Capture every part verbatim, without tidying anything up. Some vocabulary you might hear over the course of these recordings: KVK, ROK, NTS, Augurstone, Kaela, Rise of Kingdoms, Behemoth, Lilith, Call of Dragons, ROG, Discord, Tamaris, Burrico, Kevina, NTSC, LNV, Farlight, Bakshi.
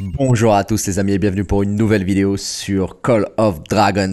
Bonjour à tous les amis et bienvenue pour une nouvelle vidéo sur Call of Dragons.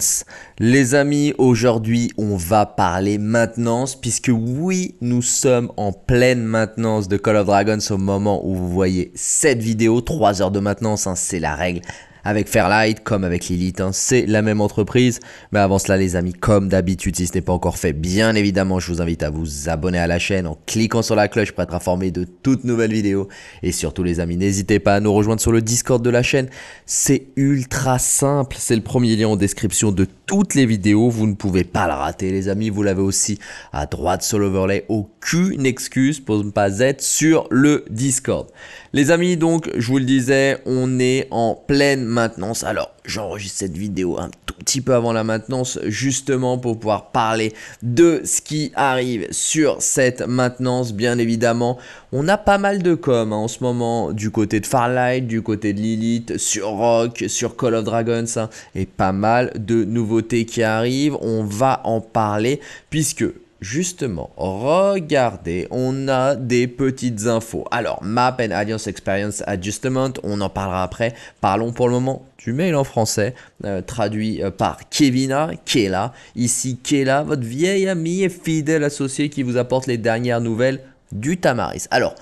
Les amis, aujourd'hui on va parler maintenance puisque oui, nous sommes en pleine maintenance de Call of Dragons au moment où vous voyez cette vidéo. trois heures de maintenance, hein, c'est la règle avec Farlight comme avec Lilith, hein, c'est la même entreprise. Mais avant cela les amis, comme d'habitude, si ce n'est pas encore fait, bien évidemment je vous invite à vous abonner à la chaîne en cliquant sur la cloche pour être informé de toutes nouvelles vidéos. Et surtout les amis, n'hésitez pas à nous rejoindre sur le Discord de la chaîne, c'est ultra simple, c'est le premier lien en description de toutes les vidéos, vous ne pouvez pas la rater les amis. Vous l'avez aussi à droite sur l'overlay, aucune excuse pour ne pas être sur le Discord. Les amis, donc je vous le disais, on est en pleine maintenance. Alors j'enregistre cette vidéo un tout petit peu avant la maintenance justement pour pouvoir parler de ce qui arrive sur cette maintenance. Bien évidemment on a pas mal de com hein, en ce moment du côté de Farlight, du côté de Lilith, sur R O K, sur Call of Dragons hein, et pas mal de nouveautés qui arrivent. On va en parler puisque justement, regardez, on a des petites infos. Alors, Map and Alliance Experience Adjustment, on en parlera après. Parlons pour le moment du mail en français, euh, traduit par Kevina, Kaela. Ici, Kaela, votre vieille amie et fidèle associée qui vous apporte les dernières nouvelles du Tamaris. Alors,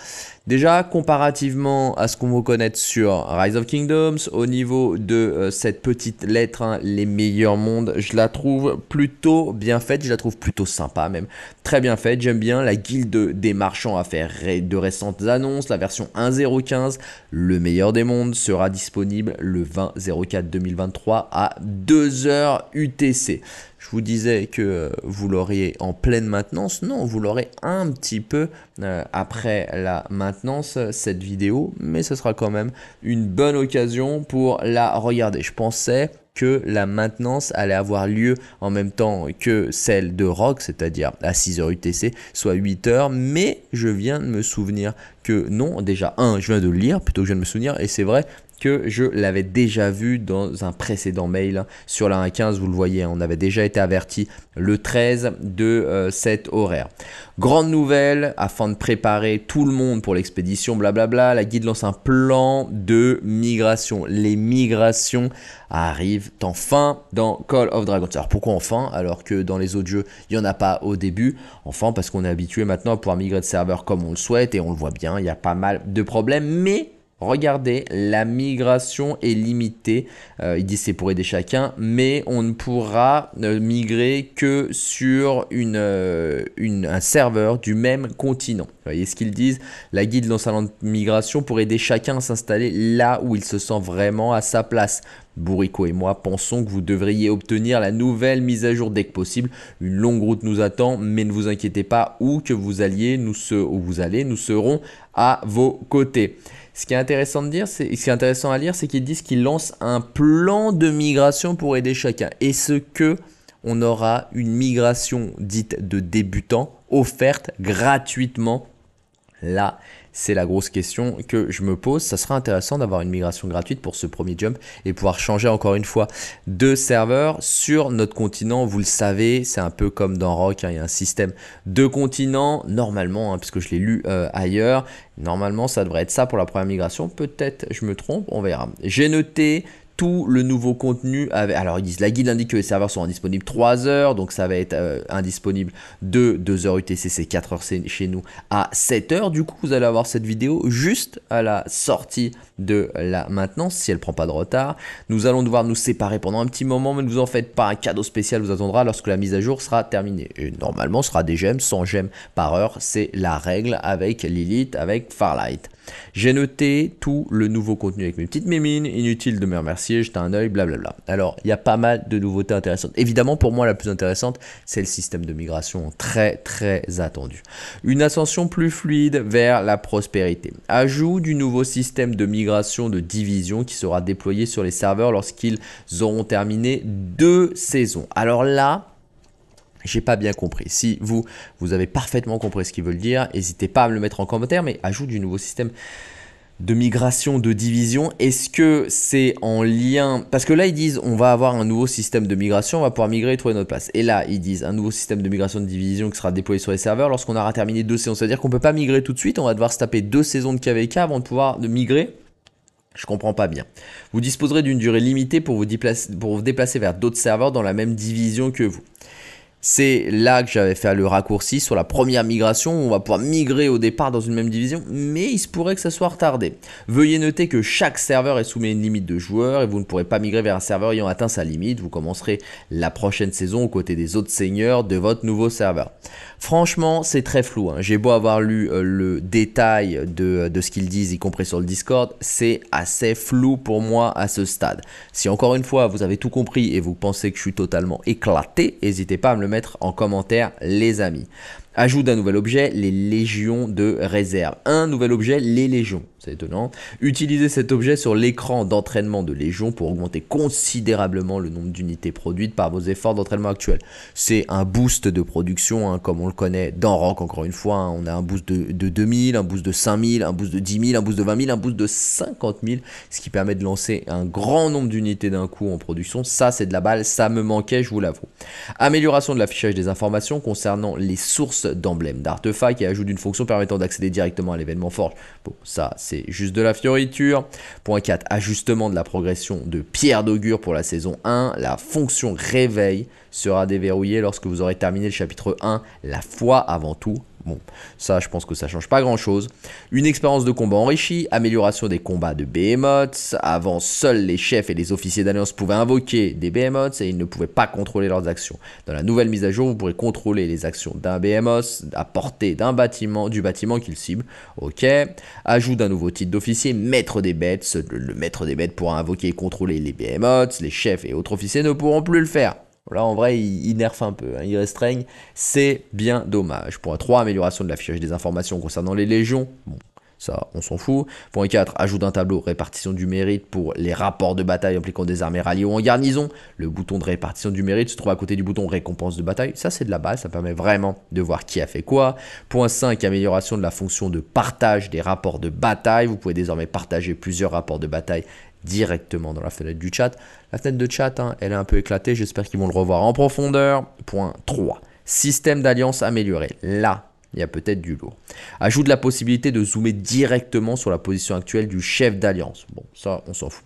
déjà, comparativement à ce qu'on vous connaît sur Rise of Kingdoms, au niveau de euh, cette petite lettre, hein, les meilleurs mondes, je la trouve plutôt bien faite, je la trouve plutôt sympa même, très bien faite, j'aime bien. La guilde des marchands a fait ré de récentes annonces, la version un point zéro quinze, le meilleur des mondes, sera disponible le vingt zéro quatre deux mille vingt-trois à deux heures U T C. Je vous disais que vous l'auriez en pleine maintenance. Non, vous l'aurez un petit peu euh, après la maintenance, cette vidéo. Mais ce sera quand même une bonne occasion pour la regarder. Je pensais que la maintenance allait avoir lieu en même temps que celle de R O G, c'est-à-dire à six heures U T C, soit huit heures. Mais je viens de me souvenir que non. Déjà, un, je viens de le lire plutôt que je viens de me souvenir. Et c'est vrai que je l'avais déjà vu dans un précédent mail sur la un point quinze, vous le voyez, on avait déjà été averti le treize de euh, cet horaire. Grande nouvelle, afin de préparer tout le monde pour l'expédition, blablabla, la guilde lance un plan de migration. Les migrations arrivent enfin dans Call of Dragons. Alors pourquoi enfin, alors que dans les autres jeux, il n'y en a pas au début? Enfin parce qu'on est habitué maintenant à pouvoir migrer de serveur comme on le souhaite et on le voit bien, il y a pas mal de problèmes, mais regardez, la migration est limitée, euh, il dit c'est pour aider chacun, mais on ne pourra migrer que sur une, euh, une, un serveur du même continent. Vous voyez ce qu'ils disent, la guide dans sa lente migration pour aider chacun à s'installer là où il se sent vraiment à sa place. Burrico et moi pensons que vous devriez obtenir la nouvelle mise à jour dès que possible. Une longue route nous attend, mais ne vous inquiétez pas, où que vous alliez, nous se, où vous allez, nous serons à vos côtés. Ce qui est intéressant de dire, c'est ce qui est intéressant à lire, c'est qu'ils disent qu'ils lancent un plan de migration pour aider chacun. Est-ce que on aura une migration dite de débutants offerte gratuitement? Là, c'est la grosse question que je me pose. Ça sera intéressant d'avoir une migration gratuite pour ce premier jump et pouvoir changer encore une fois de serveur sur notre continent. Vous le savez, c'est un peu comme dans R O K, hein, il y a un système de continent normalement, hein, puisque je l'ai lu euh, ailleurs. Normalement, ça devrait être ça pour la première migration. Peut-être je me trompe, on verra. J'ai noté tout le nouveau contenu avec, alors ils disent la guide indique que les serveurs seront disponibles trois heures, donc ça va être euh, indisponible de deux heures U T C, c'est quatre heures chez nous à sept heures. Du coup vous allez avoir cette vidéo juste à la sortie de la maintenance si elle prend pas de retard. Nous allons devoir nous séparer pendant un petit moment, mais ne vous en faites pas, un cadeau spécial vous attendra lorsque la mise à jour sera terminée. Et normalement ce sera des gemmes, cent gemmes par heure, c'est la règle avec Lilith, avec Farlight. J'ai noté tout le nouveau contenu avec mes petites mémines, inutile de me remercier, jetez un œil, blablabla. Alors, il y a pas mal de nouveautés intéressantes. Évidemment, pour moi, la plus intéressante, c'est le système de migration très, très attendu. Une ascension plus fluide vers la prospérité. Ajout du nouveau système de migration de division qui sera déployé sur les serveurs lorsqu'ils auront terminé deux saisons. Alors là, j'ai pas bien compris. Si vous, vous avez parfaitement compris ce qu'ils veulent dire, n'hésitez pas à me le mettre en commentaire, mais ajoute du nouveau système de migration de division, est-ce que c'est en lien, parce que là ils disent on va avoir un nouveau système de migration, on va pouvoir migrer et trouver notre place, et là ils disent un nouveau système de migration de division qui sera déployé sur les serveurs lorsqu'on aura terminé deux saisons, c'est à dire qu'on peut pas migrer tout de suite, on va devoir se taper deux saisons de K V K avant de pouvoir de migrer. Je comprends pas bien. Vous disposerez d'une durée limitée pour vous déplacer, pour vous déplacer vers d'autres serveurs dans la même division que vous. C'est là que j'avais fait le raccourci sur la première migration, où on va pouvoir migrer au départ dans une même division, mais il se pourrait que ça soit retardé. Veuillez noter que chaque serveur est soumis à une limite de joueurs et vous ne pourrez pas migrer vers un serveur ayant atteint sa limite. Vous commencerez la prochaine saison aux côtés des autres seigneurs de votre nouveau serveur. Franchement, c'est très flou, hein. J'ai beau avoir lu euh, le détail de, de ce qu'ils disent, y compris sur le Discord, c'est assez flou pour moi à ce stade. Si encore une fois, vous avez tout compris et vous pensez que je suis totalement éclaté, n'hésitez pas à me le mettre en commentaire, les amis. Ajout d'un nouvel objet, les légions de réserve. Un nouvel objet, les légions. C'est étonnant. Utilisez cet objet sur l'écran d'entraînement de légion pour augmenter considérablement le nombre d'unités produites par vos efforts d'entraînement actuels. C'est un boost de production, hein, comme on le connaît dans R O K, encore une fois. Hein, on a un boost de, de deux mille, un boost de cinq mille, un boost de dix mille, un boost de vingt mille, un boost de cinquante mille, ce qui permet de lancer un grand nombre d'unités d'un coup en production. Ça, c'est de la balle. Ça me manquait, je vous l'avoue. Amélioration de l'affichage des informations concernant les sources d'emblèmes d'artefacts et ajoute une fonction permettant d'accéder directement à l'événement forge. Bon, ça c'est juste de la fioriture. Point quatre, ajustement de la progression de pierre d'augure pour la saison un. La fonction réveil sera déverrouillée lorsque vous aurez terminé le chapitre un, la foi avant tout. Bon, ça je pense que ça change pas grand chose. Une expérience de combat enrichie, amélioration des combats de Behemoth. Avant, seuls les chefs et les officiers d'alliance pouvaient invoquer des Behemoths et ils ne pouvaient pas contrôler leurs actions. Dans la nouvelle mise à jour, vous pourrez contrôler les actions d'un Behemoth à portée d'un bâtiment, du bâtiment qu'il cible. Ok. Ajout d'un nouveau titre d'officier, maître des bêtes. Le maître des bêtes pourra invoquer et contrôler les Behemoths. Les chefs et autres officiers ne pourront plus le faire. Là, en vrai, il nerfe un peu, hein, il restreigne. C'est bien dommage. Point trois, amélioration de l'affichage des informations concernant les légions. Bon, ça, on s'en fout. Point quatre, ajout d'un tableau répartition du mérite pour les rapports de bataille impliquant des armées ralliées ou en garnison. Le bouton de répartition du mérite se trouve à côté du bouton récompense de bataille. Ça, c'est de la base. Ça permet vraiment de voir qui a fait quoi. Point cinq, amélioration de la fonction de partage des rapports de bataille. Vous pouvez désormais partager plusieurs rapports de bataille directement dans la fenêtre du chat. La fenêtre de chat, hein, elle est un peu éclatée. J'espère qu'ils vont le revoir en profondeur. Point trois. Système d'alliance amélioré. Là, il y a peut-être du lourd. Ajoute la possibilité de zoomer directement sur la position actuelle du chef d'alliance. Bon, ça, on s'en fout.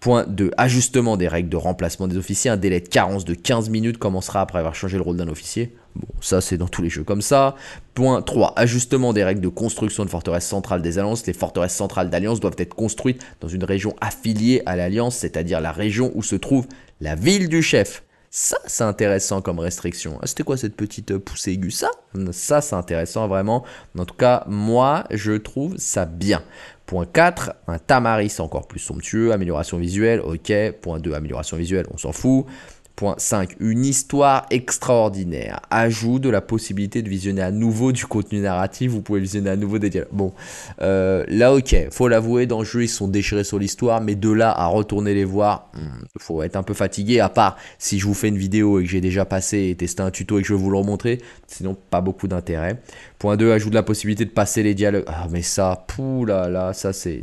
Point deux. Ajustement des règles de remplacement des officiers. Un délai de carence de quinze minutes commencera après avoir changé le rôle d'un officier. Bon, ça, c'est dans tous les jeux comme ça. Point trois. Ajustement des règles de construction de forteresses centrales des alliances. Les forteresses centrales d'alliance doivent être construites dans une région affiliée à l'alliance, c'est-à-dire la région où se trouve la ville du chef. Ça, c'est intéressant comme restriction. Ah, c'était quoi cette petite poussée aiguë? Ça, ça c'est intéressant vraiment. En tout cas, moi, je trouve ça bien. Point quatre, un Tamaris encore plus somptueux. Amélioration visuelle, ok. Point deux, amélioration visuelle, on s'en fout. Point cinq, une histoire extraordinaire. Ajout de la possibilité de visionner à nouveau du contenu narratif. Vous pouvez visionner à nouveau des dialogues. Bon, euh, là, ok, faut l'avouer, dans le jeu, ils sont déchirés sur l'histoire, mais de là à retourner les voir, il faut être un peu fatigué, à part si je vous fais une vidéo et que j'ai déjà passé et testé un tuto et que je vais vous le remontrer, sinon pas beaucoup d'intérêt. Point deux, ajout de la possibilité de passer les dialogues. Ah, mais ça, pou là là, ça, c'est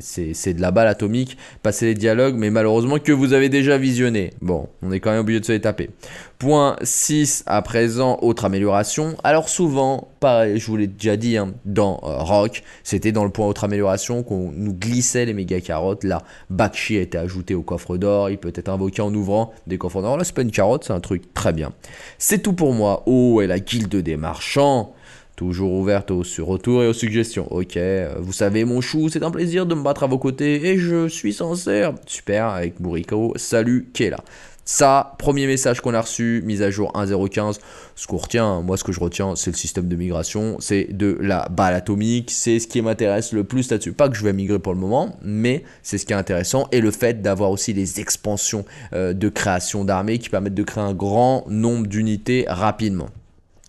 de la balle atomique. Passer les dialogues, mais malheureusement, que vous avez déjà visionné. Bon, on est quand même obligé de se les taper. Point six, à présent, autre amélioration. Alors souvent, pareil, je vous l'ai déjà dit, hein, dans euh, R O K, c'était dans le point autre amélioration qu'on nous glissait les méga carottes. Là, Bakshi a été ajouté au coffre d'or. Il peut être invoqué en ouvrant des coffres d'or. Là, c'est pas une carotte, c'est un truc très bien. C'est tout pour moi. Oh, et la guilde des marchands, toujours ouverte aux retours et aux suggestions. Ok, vous savez mon chou, c'est un plaisir de me battre à vos côtés et je suis sincère. Super, avec Burrico, salut Kaela. Ça, premier message qu'on a reçu, mise à jour un point zéro quinze. Ce qu'on retient, moi ce que je retiens, c'est le système de migration, c'est de la balle atomique, c'est ce qui m'intéresse le plus là-dessus. Pas que je vais migrer pour le moment, mais c'est ce qui est intéressant. Et le fait d'avoir aussi les expansions euh, de création d'armées qui permettent de créer un grand nombre d'unités rapidement.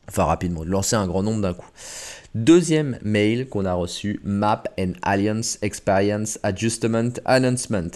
Enfin rapidement, de lancer un grand nombre d'un coup. Deuxième mail qu'on a reçu, Map and Alliance Experience Adjustment Announcement.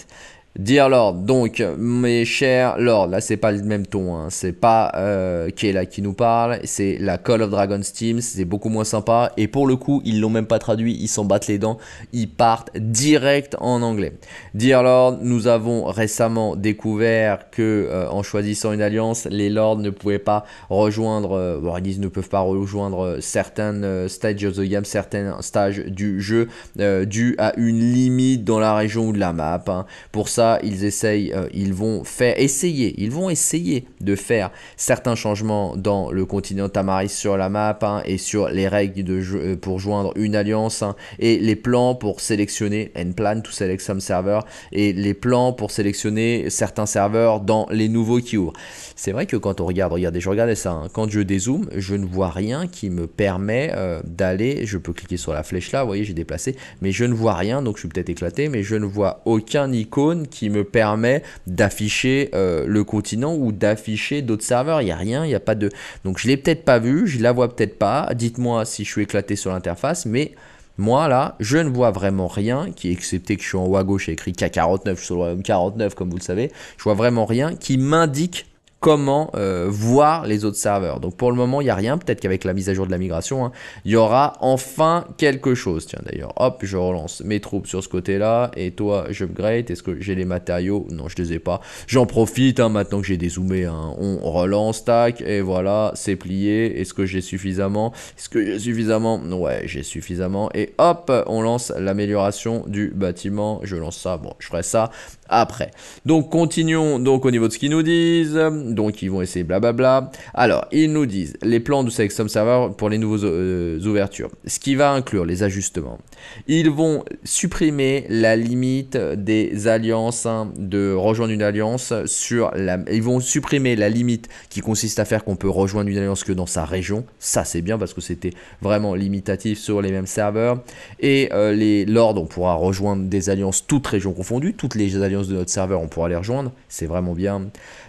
Dear Lord, donc mes chers Lords, là c'est pas le même ton, hein. C'est pas euh, Kaela qui nous parle, c'est la Call of Dragons Team, c'est beaucoup moins sympa et pour le coup ils l'ont même pas traduit, ils s'en battent les dents, ils partent direct en anglais. Dear Lord, nous avons récemment découvert que euh, en choisissant une alliance, les Lords ne pouvaient pas rejoindre, euh, bon, ils ne peuvent pas rejoindre certaines euh, stages of the game, certains stages du jeu euh, dû à une limite dans la région ou de la map, hein. Pour ça ils essayent, euh, ils vont faire essayer, ils vont essayer de faire certains changements dans le continent Tamaris sur la map, hein, et sur les règles de jeu pour joindre une alliance, hein, et les plans pour sélectionner N-Plan to select some server et les plans pour sélectionner certains serveurs dans les nouveaux qui ouvrent. C'est vrai que quand on regarde, regardez, je regardais ça, hein, quand je dézoome, je ne vois rien qui me permet euh, d'aller, je peux cliquer sur la flèche là, vous voyez, j'ai déplacé, mais je ne vois rien, donc je suis peut-être éclaté, mais je ne vois aucun icône qui me permet d'afficher euh, le continent ou d'afficher d'autres serveurs. Il n'y a rien, il n'y a pas de... Donc je ne l'ai peut-être pas vu, je la vois peut-être pas. Dites-moi si je suis éclaté sur l'interface, mais moi là, je ne vois vraiment rien, qui, excepté que je suis en haut à gauche, j'ai écrit K quarante-neuf, je suis sur le royaume quarante-neuf comme vous le savez, je vois vraiment rien qui m'indique comment euh, voir les autres serveurs. Donc pour le moment, il n'y a rien. Peut-être qu'avec la mise à jour de la migration, hein, il y aura enfin quelque chose. Tiens d'ailleurs, hop, je relance mes troupes sur ce côté-là. Et toi, j'upgrade. Est-ce que j'ai les matériaux? Non, je ne les ai pas. J'en profite, hein, maintenant que j'ai dézoomé. Hein. On relance, tac, et voilà, c'est plié. Est-ce que j'ai suffisamment? Est-ce que j'ai suffisamment? Ouais, j'ai suffisamment. Et hop, on lance l'amélioration du bâtiment. Je lance ça. Bon, je ferai ça après. Donc continuons donc au niveau de ce qu'ils nous disent. Donc ils vont essayer blablabla. Bla bla. Alors ils nous disent les plans de Select-Some Server pour les nouveaux euh, ouvertures, ce qui va inclure les ajustements. Ils vont supprimer la limite des alliances, hein, de rejoindre une alliance sur la... Ils vont supprimer la limite qui consiste à faire qu'on peut rejoindre une alliance que dans sa région. Ça c'est bien parce que c'était vraiment limitatif sur les mêmes serveurs. Et euh, les lords, on pourra rejoindre des alliances toutes régions confondues, toutes les alliances de notre serveur on pourra les rejoindre, c'est vraiment bien.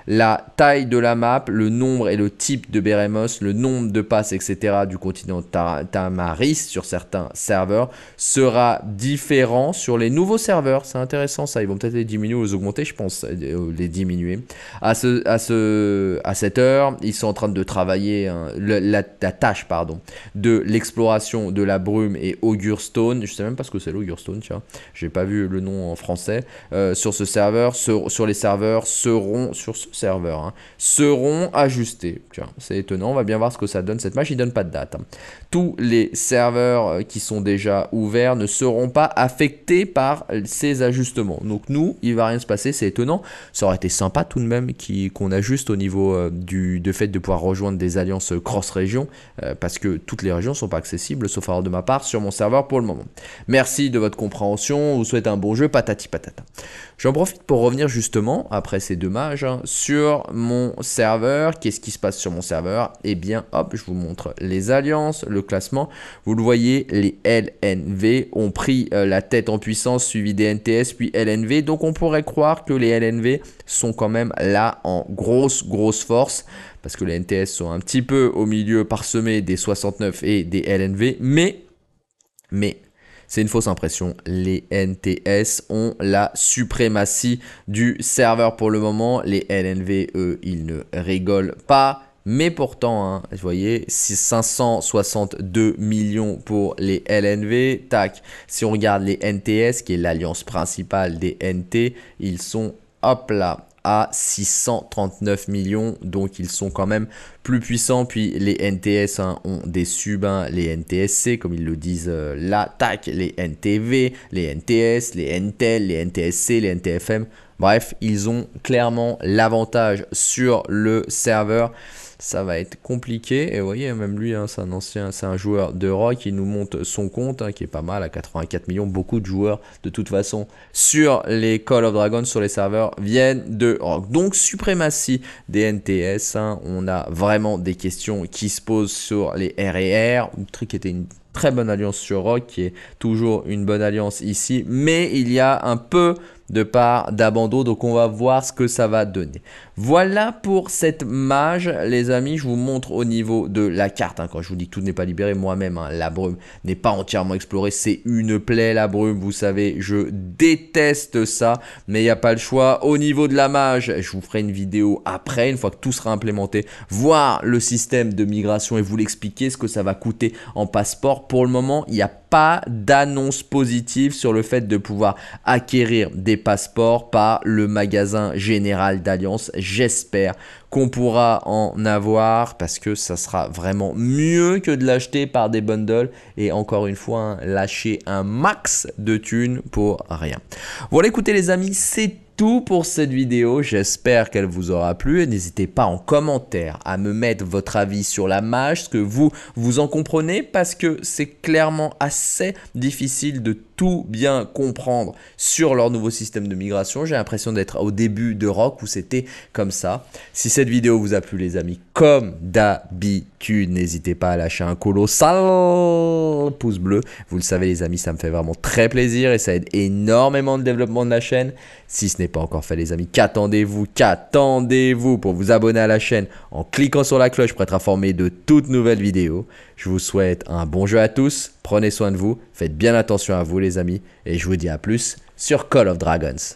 La taille de la map, le nombre et le type de Behemoth, le nombre de passes, et cetera du continent Tamaris sur certains serveurs sera différent sur les nouveaux serveurs. C'est intéressant ça, ils vont peut-être les diminuer ou les augmenter, je pense, les diminuer. À, ce, à, ce, à cette heure, ils sont en train de travailler, hein, la, la, la tâche pardon, de l'exploration de la brume et Augurstone. Je ne sais même pas ce que c'est l'Augurstone, tu vois. Je n'ai pas vu le nom en français. Euh, sur ce serveur, sur, sur les serveurs seront... sur ce serveur, hein, seront ajustés. Tiens, c'est étonnant, on va bien voir ce que ça donne cette match, il donne pas de date. Tous les serveurs qui sont déjà ouverts ne seront pas affectés par ces ajustements. Donc nous, il va rien se passer, c'est étonnant. Ça aurait été sympa tout de même qu'on ajuste au niveau euh, du de fait de pouvoir rejoindre des alliances cross-région, euh, parce que toutes les régions sont pas accessibles, sauf alors de ma part, sur mon serveur pour le moment. Merci de votre compréhension, on vous souhaite un bon jeu, patati patata. J'en profite pour revenir justement, après ces deux mages, hein, sur mon serveur. Qu'est-ce qui se passe sur mon serveur? Eh bien, hop, je vous montre les alliances, le classement. Vous le voyez, les L N V ont pris euh, la tête en puissance, suivi des N T S, puis L N V. Donc, on pourrait croire que les L N V sont quand même là en grosse, grosse force, parce que les N T S sont un petit peu au milieu parsemé des soixante-neuf et des L N V. Mais, mais... c'est une fausse impression, les N T S ont la suprématie du serveur pour le moment, les L N V, eux, ils ne rigolent pas. Mais pourtant, hein, vous voyez, cinq cent soixante-deux millions pour les L N V, tac. Si on regarde les N T S, qui est l'alliance principale des N T, ils sont, hop là, à six cent trente-neuf millions, donc ils sont quand même plus puissants. Puis les N T S, hein, ont des subs, hein, les N T S C comme ils le disent, euh, là, tac, les N T V, les N T S, les N T E L, les N T S C, les N T F M, bref, ils ont clairement l'avantage sur le serveur. Ça va être compliqué. Et vous voyez, même lui, hein, c'est un ancien, c'est un joueur de R O K. Il nous monte son compte, hein, qui est pas mal, à quatre-vingt-quatre millions. Beaucoup de joueurs, de toute façon, sur les Call of Dragons, sur les serveurs, viennent de R O K. Donc, suprématie des N T S. Hein, on a vraiment des questions qui se posent sur les R et R. Le truc était une très bonne alliance sur R O K, qui est toujours une bonne alliance ici. Mais il y a un peu de part d'abandon. Donc on va voir ce que ça va donner. Voilà pour cette mage les amis. Je vous montre au niveau de la carte hein, quand je vous dis que tout n'est pas libéré moi-même hein, la brume n'est pas entièrement explorée. C'est une plaie la brume, vous savez je déteste ça, mais il n'y a pas le choix. Au niveau de la mage, je vous ferai une vidéo après une fois que tout sera implémenté, voir le système de migration et vous l'expliquer ce que ça va coûter en passeport. Pour le moment il n'y a pas d'annonce positive sur le fait de pouvoir acquérir des passeports par le magasin général d'Alliance. J'espère qu'on pourra en avoir parce que ça sera vraiment mieux que de l'acheter par des bundles et encore une fois hein, lâcher un max de thunes pour rien. Voilà écoutez les amis c'est tout. Tout pour cette vidéo, j'espère qu'elle vous aura plu. N'hésitez pas en commentaire à me mettre votre avis sur la mage, ce que vous, vous en comprenez, parce que c'est clairement assez difficile de tout bien comprendre sur leur nouveau système de migration. J'ai l'impression d'être au début de R O K où c'était comme ça. Si cette vidéo vous a plu les amis, comme d'habitude, n'hésitez pas à lâcher un colossal pouce bleu. Vous le savez les amis, ça me fait vraiment très plaisir et ça aide énormément le développement de la chaîne. Si ce n'est pas encore fait les amis, qu'attendez-vous, qu'attendez-vous pour vous abonner à la chaîne en cliquant sur la cloche pour être informé de toutes nouvelles vidéos. Je vous souhaite un bon jeu à tous, prenez soin de vous, faites bien attention à vous les amis, et je vous dis à plus sur Call of Dragons.